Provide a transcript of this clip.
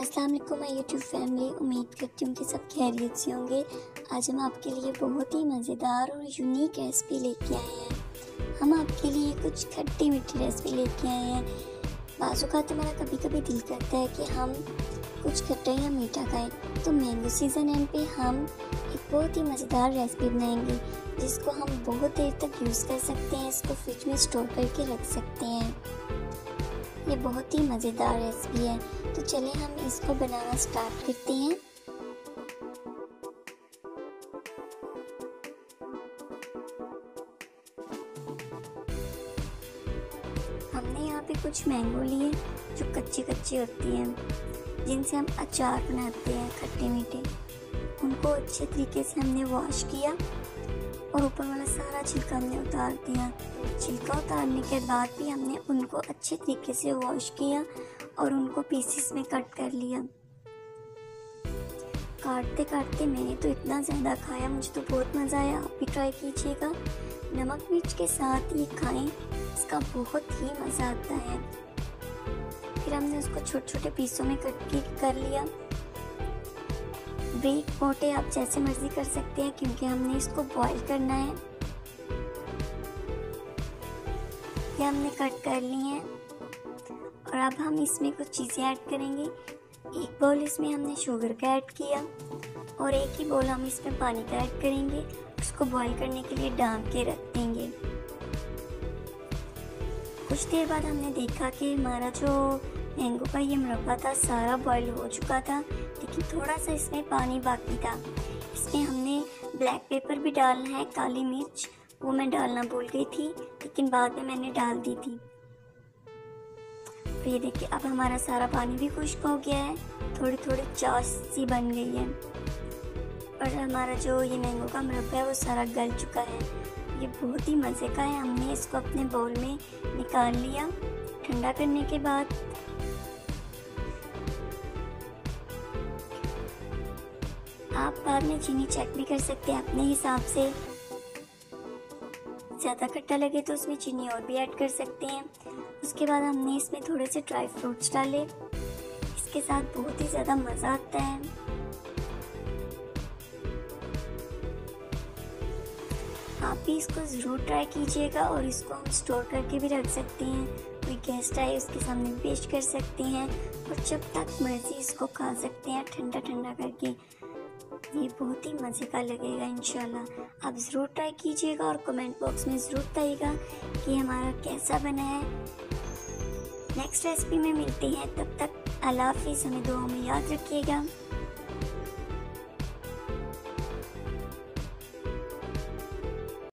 अस्सलाम वालेकुम my YouTube family. उम्मीद करती हूँ कि सब खैरियत से होंगे। आज हम आपके लिए बहुत ही मज़ेदार और यूनिक रेसिपी लेके आए हैं। हम आपके लिए कुछ खट्टी मीठी रेसिपी लेके आए हैं। बाज़ात हमारा कभी कभी दिल करता है कि हम कुछ खट्टा या मीठा खाएं, तो मैंगो सीज़न एंड पे हम एक बहुत ही मज़ेदार रेसिपी बनाएंगे जिसको हम बहुत देर तक यूज़ कर सकते हैं। इसको फ्रिज में स्टोर करके रख सकते हैं। ये बहुत ही मज़ेदार रेसिपी है, तो चलिए हम इसको बनाना स्टार्ट करते हैं। हमने यहाँ पे कुछ मैंगो लिए जो कच्ची कच्ची होती हैं, जिनसे हम अचार बनाते हैं खट्टे मीठे। उनको अच्छे तरीके से हमने वॉश किया और ऊपर वाला सारा छिलका हमने उतार दिया। छिलका उतारने के बाद भी हमने उनको अच्छे तरीके से वॉश किया और उनको पीसेस में कट कर लिया। काटते काटते मैंने तो इतना ज़्यादा खाया, मुझे तो बहुत मज़ा आया। आप भी ट्राई कीजिएगा। नमक मिर्च के साथ ये खाएं, इसका बहुत ही मज़ा आता है। फिर हमने उसको छोटे छोटे पीसों में कट कर लिया। ब्रेक मोटे आप जैसे मर्जी कर सकते हैं, क्योंकि हमने इसको बॉईल करना है। ये हमने कट कर ली है और अब हम इसमें कुछ चीज़ें ऐड करेंगे। एक बाउल इसमें हमने शुगर का ऐड किया और एक ही बाउल हम इसमें पानी का ऐड करेंगे। उसको बॉईल करने के लिए ढाँक के रख देंगे। कुछ देर बाद हमने देखा कि हमारा जो मैंगो का ये मुरब्बा था सारा बॉईल हो चुका था, लेकिन थोड़ा सा इसमें पानी बाकी था। इसमें हमने ब्लैक पेपर भी डालना है, काली मिर्च वो मैं डालना भूल गई थी, लेकिन बाद में मैंने डाल दी थी। तो ये देखिए अब हमारा सारा पानी भी खुश्क हो गया है, थोड़ी थोड़ी चाश सी बन गई है और हमारा जो ये मैंगो का मुरब्बा है वो सारा गल चुका है। ये बहुत ही मज़े का है। हमने इसको अपने बाउल में निकाल लिया ठंडा करने के बाद। आप बाद में चीनी चेक भी कर सकते हैं अपने हिसाब से। ज़्यादा खट्टा लगे तो उसमें चीनी और भी ऐड कर सकते हैं। उसके बाद हमने इसमें थोड़े से ड्राई फ्रूट्स डाले। इसके साथ बहुत ही ज़्यादा मज़ा आता है। आप भी इसको ज़रूर ट्राई कीजिएगा और इसको हम स्टोर करके भी रख सकते हैं। कोई गेस्ट आए उसके सामने पेश कर सकते हैं और जब तक मर्जी इसको खा सकते हैं ठंडा ठंडा करके। ये बहुत ही मज़े का लगेगा इंशाल्लाह। आप ज़रूर ट्राई कीजिएगा और कमेंट बॉक्स में ज़रूर बताइएगा कि हमारा कैसा बना है। नेक्स्ट रेसिपी में मिलते हैं, तब तक अल्लाह हाफिज़। हमें दुआ में याद रखिएगा।